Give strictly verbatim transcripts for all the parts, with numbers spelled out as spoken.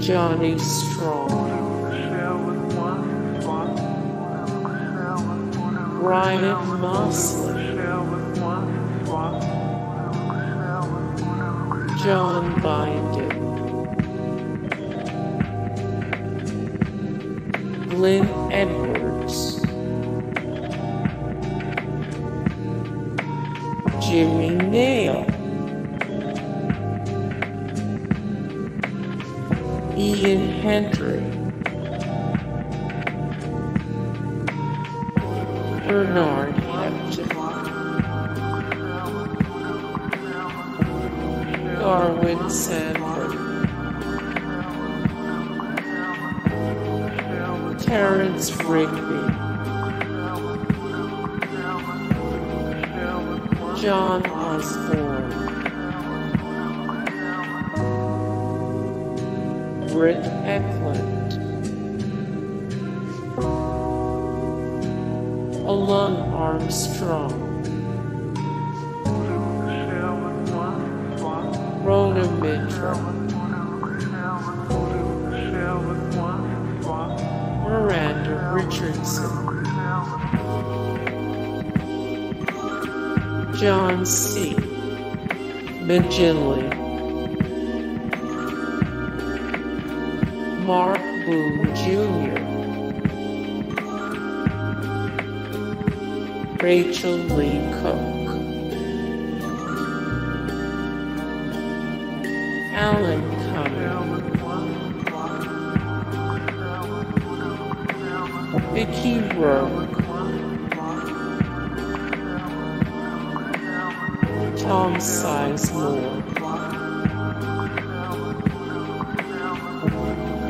Johnny Strong, Bryan Mosley, John Bindon, Glynn Edwards, Jimmy Nail, Ian Hendry, Bernard Hepton, Garwin Sanford, Terence Rigby, John Osborne, Britt Ekland, Alun Armstrong, Rhona Mitra, Miranda Richardson, John C. McGinley, Mark Boone Junior, Rachael Leigh Cook, Alan Cumming, Mickey Rourke, Tom Sizemore,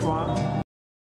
bye.